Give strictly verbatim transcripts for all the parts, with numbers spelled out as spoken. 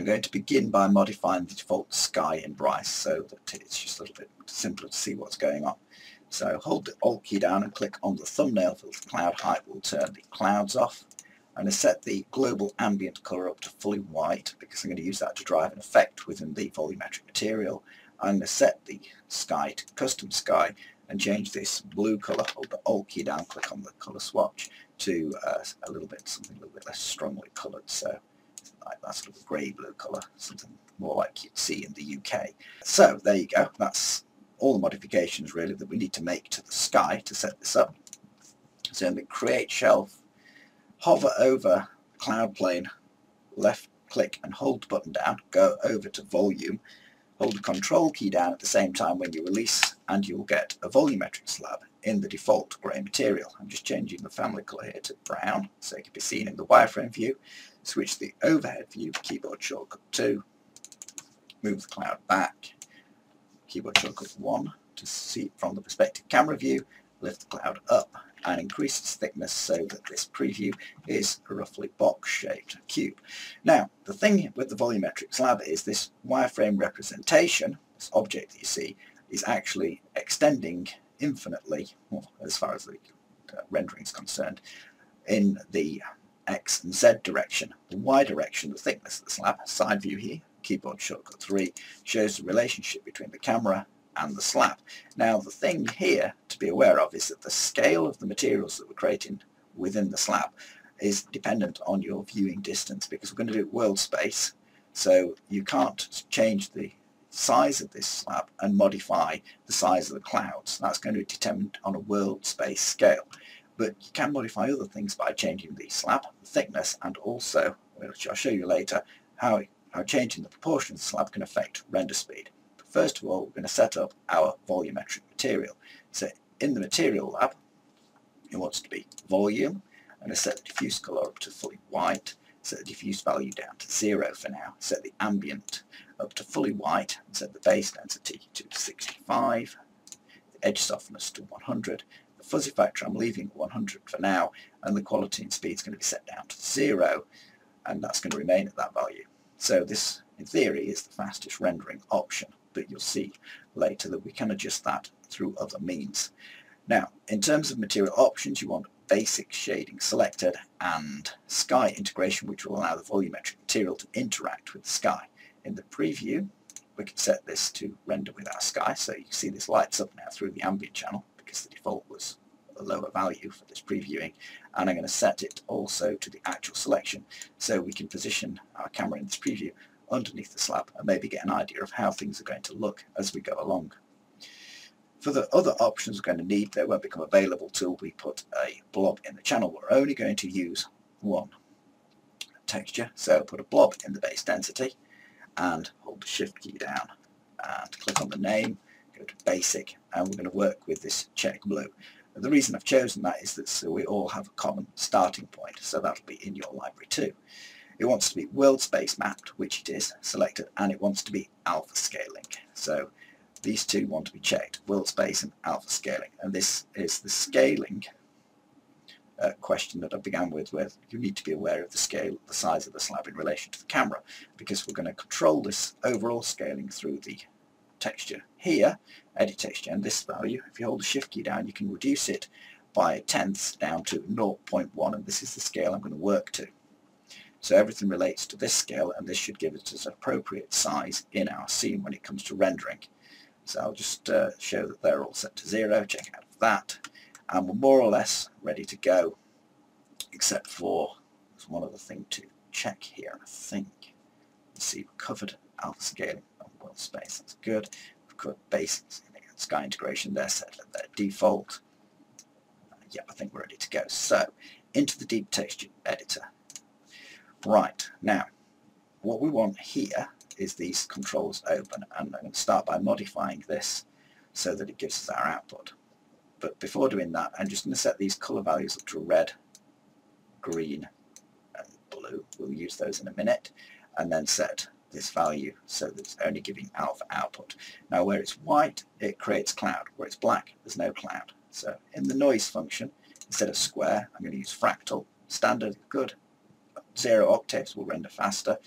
I'm going to begin by modifying the default sky in Bryce so that it's just a little bit simpler to see what's going on. So hold the Alt key down and click on the thumbnail for the cloud height. We'll turn the clouds off. I'm going to set the global ambient colour up to fully white because I'm going to use that to drive an effect within the volumetric material. I'm going to set the sky to custom sky and change this blue colour, hold the Alt key down, click on the colour swatch to uh, a little bit, something a little bit less strongly coloured, so like that sort of grey blue colour, something more like you'd see in the U K. So there you go, that's all the modifications really that we need to make to the sky to set this up. So in the create shelf, hover over cloud plane, left click and hold the button down, go over to volume, hold the control key down at the same time when you release, and you'll get a volumetrics slab in the default grey material. I'm just changing the family colour here to brown so it can be seen in the wireframe view. Switch the overhead view, keyboard shortcut two, move the cloud back, keyboard shortcut one to see it from the perspective camera view, lift the cloud up and increase its thickness so that this preview is a roughly box-shaped cube. Now, the thing with the volumetric slab is this wireframe representation, this object that you see, is actually extending infinitely, well, as far as the uh, rendering is concerned, in the X and Z direction. The Y direction, the thickness of the slab, side view here, keyboard shortcut three, shows the relationship between the camera and the slab. Now the thing here to be aware of is that the scale of the materials that we're creating within the slab is dependent on your viewing distance, because we're going to do world space, so you can't change the size of this slab and modify the size of the clouds. That's going to be determined on a world space scale, but you can modify other things by changing the slab, the thickness, and also, which I'll show you later, how, how changing the proportion of the slab can affect render speed. First of all, we're going to set up our volumetric material. So in the material lab, it wants to be volume. I'm going to set the diffuse color up to fully white, set the diffuse value down to zero for now, set the ambient up to fully white, and set the base density to sixty-five, the edge softness to one hundred, the fuzzy factor I'm leaving at one hundred for now, and the quality and speed is going to be set down to zero, and that's going to remain at that value. So this, in theory, is the fastest rendering option, but you'll see later that we can adjust that through other means. Now, in terms of material options, you want basic shading selected and sky integration, which will allow the volumetric material to interact with the sky. In the preview, we can set this to render with our sky, so you can see this lights up now through the ambient channel because the default was a lower value for this previewing, and I'm going to set it also to the actual selection so we can position our camera in this preview underneath the slab and maybe get an idea of how things are going to look as we go along. For the other options we're going to need, they won't become available till we put a blob in the channel. We're only going to use one texture, so put a blob in the base density and hold the shift key down and click on the name, go to basic, and we're going to work with this check blue. And the reason I've chosen that is that so we all have a common starting point, so that'll be in your library too. It wants to be world space mapped, which it is, selected, and it wants to be alpha scaling. So these two want to be checked, world space and alpha scaling. And this is the scaling uh, question that I began with, where you need to be aware of the scale, the size of the slab in relation to the camera, because we're going to control this overall scaling through the texture here, edit texture, and this value. If you hold the shift key down, you can reduce it by tenths down to zero point one, and this is the scale I'm going to work to. So everything relates to this scale, and this should give it an appropriate size in our scene when it comes to rendering. So I'll just uh, show that they're all set to zero, check out that, and we're more or less ready to go, except for there's one other thing to check here, I think. You see we've covered alpha scaling on world space, that's good. We've covered basics, sky integration, they're set at their default. Uh, yep, I think we're ready to go. So into the deep texture editor. Right, now what we want here is these controls open, and I'm going to start by modifying this so that it gives us our output. But before doing that, I'm just going to set these colour values up to red, green and blue. We'll use those in a minute, and then set this value so that it's only giving alpha output. Now where it's white it creates cloud, where it's black there's no cloud. So in the noise function, instead of square I'm going to use fractal. Standard, good. Zero octaves will render faster,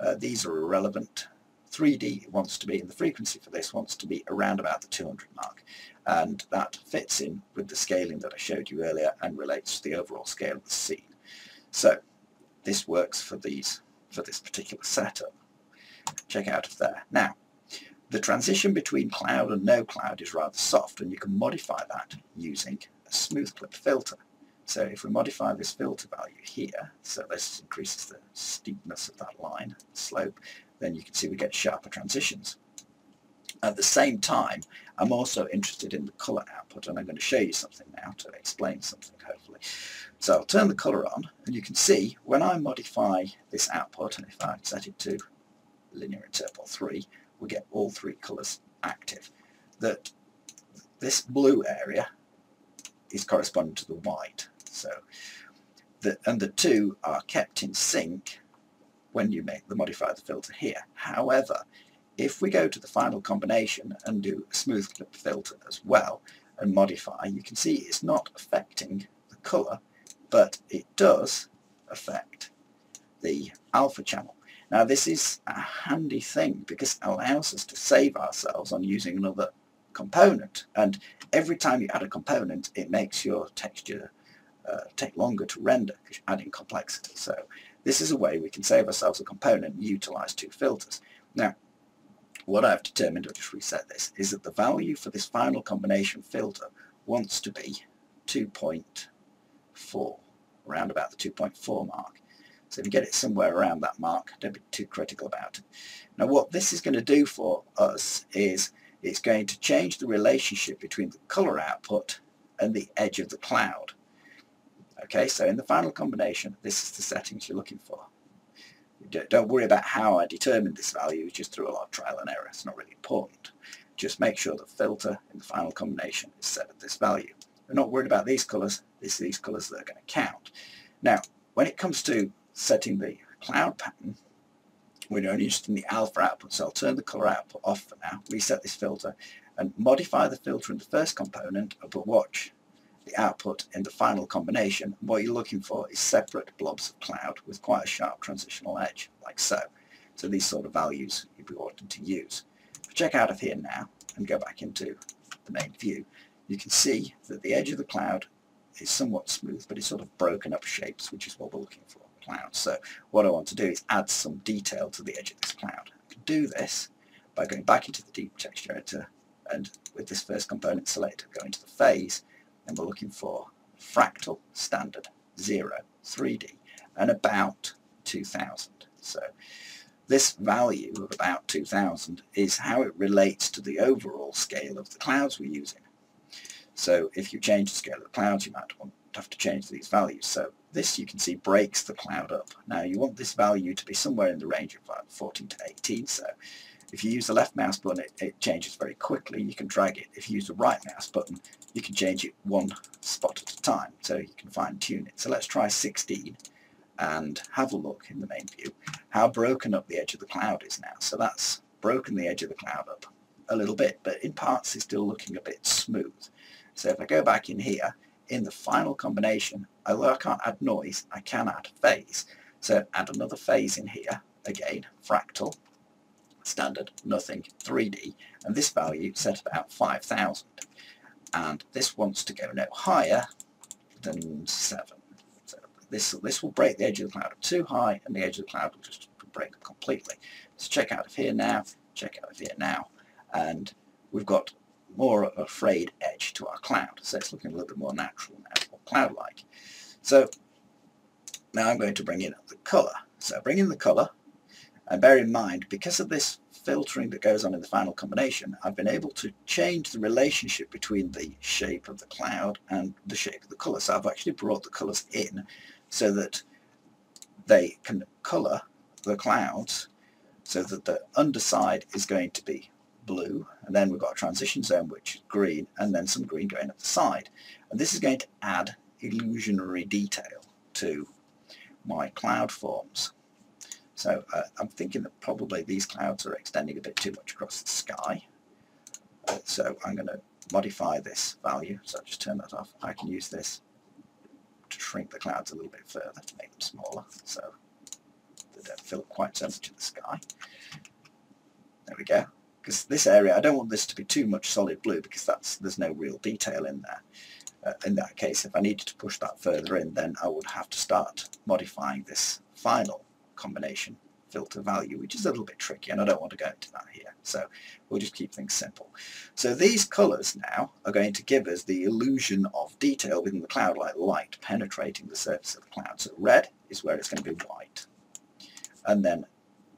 Uh, these are irrelevant. three D wants to be, and the frequency for this wants to be around about the two hundred mark, and that fits in with the scaling that I showed you earlier and relates to the overall scale of the scene. So this works for these for this particular setup. Check out of there. Now, the transition between cloud and no cloud is rather soft, and you can modify that using a smooth clip filter. So if we modify this filter value here, so this increases the steepness of that line, slope, then you can see we get sharper transitions. At the same time, I'm also interested in the colour output, and I'm going to show you something now to explain something, hopefully. So I'll turn the colour on, and you can see when I modify this output, and if I set it to linear interval three, we get all three colours active. That this blue area is corresponding to the white. So, the, and the two are kept in sync when you make the modify the filter here. However, if we go to the final combination and do a smooth clip filter as well and modify, you can see it's not affecting the colour, but it does affect the alpha channel. Now this is a handy thing because it allows us to save ourselves on using another component, and every time you add a component it makes your texture uh, take longer to render because you're adding complexity. So this is a way we can save ourselves a component and utilize two filters. Now what I've determined, I'll just reset this, is that the value for this final combination filter wants to be two point four, around about the two point four mark. So if you get it somewhere around that mark, don't be too critical about it. Now what this is going to do for us is it's going to change the relationship between the colour output and the edge of the cloud. Okay, so in the final combination, this is the settings you're looking for. Don't worry about how I determined this value, just through a lot of trial and error. It's not really important. Just make sure the filter in the final combination is set at this value. We're not worried about these colours. It's these colours that are going to count. Now, when it comes to setting the cloud pattern, we're only interested in the alpha output, so I'll turn the colour output off for now, reset this filter, and modify the filter in the first component, but watch the output in the final combination. What you're looking for is separate blobs of cloud with quite a sharp transitional edge, like so. So these sort of values you'd be wanting to use. If we check out of here now and go back into the main view, you can see that the edge of the cloud is somewhat smooth, but it's sort of broken up shapes, which is what we're looking for. Cloud. So what I want to do is add some detail to the edge of this cloud. I can do this by going back into the deep texture editor and with this first component select, go into the phase, and we're looking for fractal, standard, zero, three D, and about two thousand. So this value of about two thousand is how it relates to the overall scale of the clouds we're using. So if you change the scale of the clouds, you might want have to change these values. So this, you can see, breaks the cloud up. Now you want this value to be somewhere in the range of like fourteen to eighteen, so if you use the left mouse button it, it changes very quickly, you can drag it. If you use the right mouse button you can change it one spot at a time, so you can fine tune it. So let's try sixteen and have a look in the main view how broken up the edge of the cloud is now. So that's broken the edge of the cloud up a little bit, but in parts it's still looking a bit smooth. So if I go back in here, in the final combination, although I can't add noise, I can add phase. So add another phase in here, again, fractal, standard, nothing, three D, and this value set about five thousand. And this wants to go no higher than seven. So this, this will break the edge of the cloud up too high, and the edge of the cloud will just break up completely. So check out of here now, check out of here now, and we've got more of a frayed edge to our cloud, so it's looking a little bit more natural now, more cloud-like. So now I'm going to bring in the colour. So bring in the colour, and bear in mind, because of this filtering that goes on in the final combination, I've been able to change the relationship between the shape of the cloud and the shape of the colour. So I've actually brought the colours in so that they can colour the clouds, so that the underside is going to be blue, and then we've got a transition zone which is green, and then some green going up the side, and this is going to add illusionary detail to my cloud forms. So uh, I'm thinking that probably these clouds are extending a bit too much across the sky, uh, so I'm going to modify this value, so I'll just turn that off. I can use this to shrink the clouds a little bit further to make them smaller so they don't fill quite over to the sky. There we go. Because this area, I don't want this to be too much solid blue, because that's there's no real detail in there. Uh, in that case, if I needed to push that further in, then I would have to start modifying this final combination filter value, which is a little bit tricky, and I don't want to go into that here. So we'll just keep things simple. So these colours now are going to give us the illusion of detail within the cloud, like light penetrating the surface of the cloud. So red is where it's going to be white, and then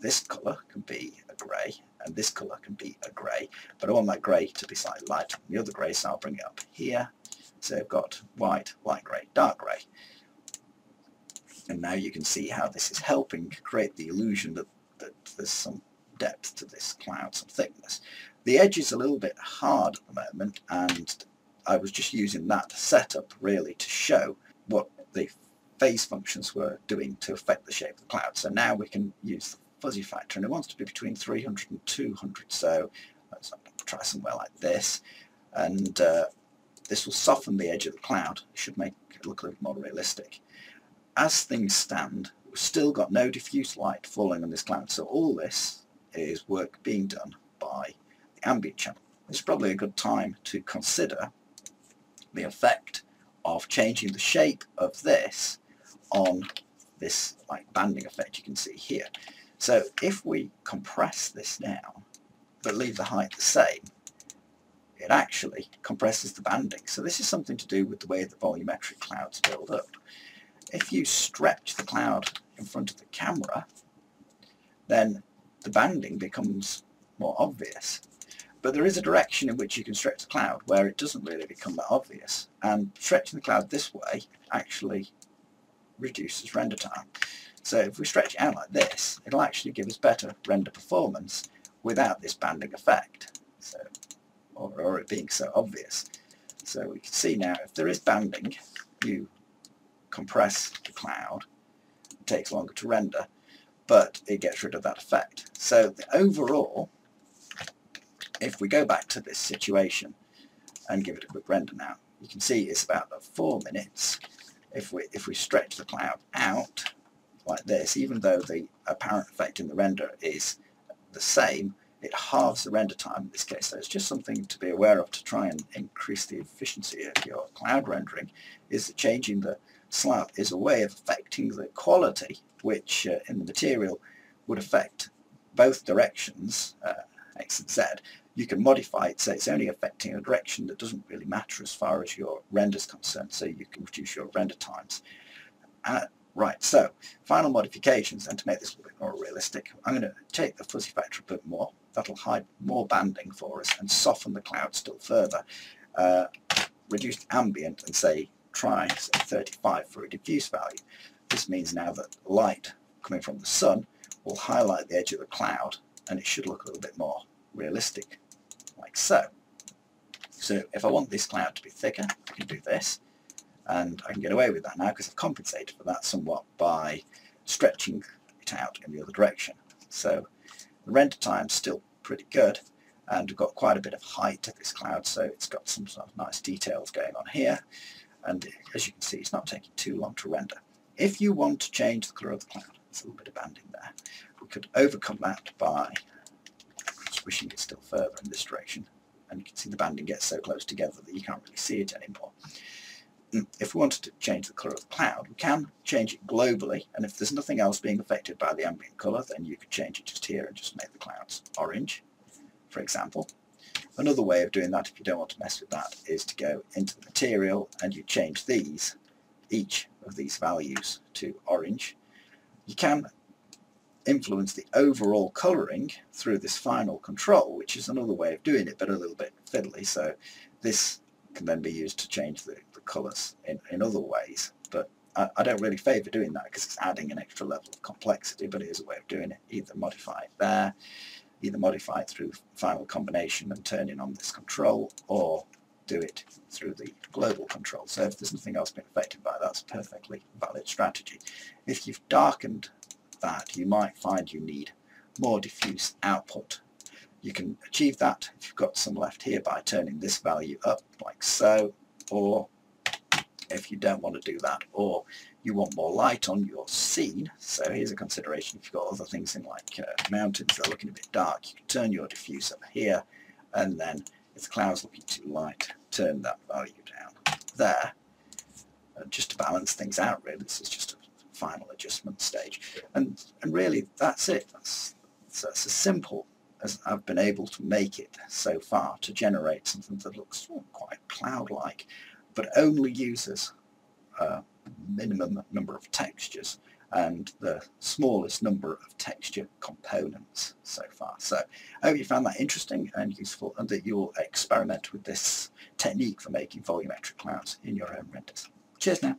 this colour can be a grey, and this colour can be a grey, but I want that grey to be slightly lighter than the other grey, so I'll bring it up here. So I've got white, light grey, dark grey. And now you can see how this is helping create the illusion that, that there's some depth to this cloud, some thickness. The edge is a little bit hard at the moment, and I was just using that setup really to show what the phase functions were doing to affect the shape of the cloud. So now we can use the fuzzy factor, and it wants to be between three hundred and two hundred, so let's try somewhere like this, and uh, this will soften the edge of the cloud. It should make it look a little more realistic. As things stand, we've still got no diffuse light falling on this cloud, so all this is work being done by the ambient channel. It's probably a good time to consider the effect of changing the shape of this on this like banding effect you can see here. So if we compress this now, but leave the height the same, it actually compresses the banding. So this is something to do with the way the volumetric clouds build up. If you stretch the cloud in front of the camera, then the banding becomes more obvious. But there is a direction in which you can stretch the cloud where it doesn't really become that obvious. And stretching the cloud this way actually reduces render time. So if we stretch it out like this, it'll actually give us better render performance without this banding effect, so, or, or it being so obvious. So we can see now, if there is banding, you compress the cloud, it takes longer to render, but it gets rid of that effect. So the overall, if we go back to this situation and give it a quick render now, you can see it's about four minutes. If we, if we stretch the cloud out like this, even though the apparent effect in the render is the same, it halves the render time in this case. So it's just something to be aware of to try and increase the efficiency of your cloud rendering, is that changing the slab is a way of affecting the quality, which uh, in the material would affect both directions, uh, X and Z. You can modify it so it's only affecting a direction that doesn't really matter as far as your render is concerned, so you can reduce your render times. Uh, Right, so final modifications, and to make this a little bit more realistic, I'm going to take the fuzzy factor a bit more. That'll hide more banding for us and soften the cloud still further. Uh, reduce the ambient and say try say, thirty-five for a diffuse value. This means now that light coming from the sun will highlight the edge of the cloud, and it should look a little bit more realistic, like so. So if I want this cloud to be thicker, I can do this. And I can get away with that now because I've compensated for that somewhat by stretching it out in the other direction. So the render time's still pretty good, and we've got quite a bit of height to this cloud, so it's got some sort of nice details going on here. And as you can see, it's not taking too long to render. If you want to change the colour of the cloud, there's a little bit of banding there. We could overcome that by swishing it still further in this direction, and you can see the banding gets so close together that you can't really see it anymore. If we wanted to change the colour of the cloud, we can change it globally, and if there's nothing else being affected by the ambient colour, then you could change it just here and just make the clouds orange, for example. Another way of doing that, if you don't want to mess with that, is to go into the material and you change these, each of these values, to orange. You can influence the overall colouring through this final control, which is another way of doing it, but a little bit fiddly, so this can then be used to change the colours in, in other ways, but I, I don't really favour doing that because it's adding an extra level of complexity, but it is a way of doing it. Either modify it there, either modify it through final combination and turning on this control, or do it through the global control. So if there's nothing else being affected by that, that's a perfectly valid strategy. If you've darkened that, you might find you need more diffuse output. You can achieve that if you've got some left here by turning this value up like so, or if you don't want to do that, or you want more light on your scene. So here's a consideration if you've got other things in like uh, mountains that are looking a bit dark. You can turn your diffuse up here, and then if the cloud's looking too light, turn that value down there, uh, just to balance things out really. This is just a final adjustment stage, and and really that's it. That's, that's, that's as simple as I've been able to make it so far to generate something that looks quite cloud-like, but only uses a minimum number of textures and the smallest number of texture components so far. So I hope you found that interesting and useful, and that you'll experiment with this technique for making volumetric clouds in your own renders. Cheers now.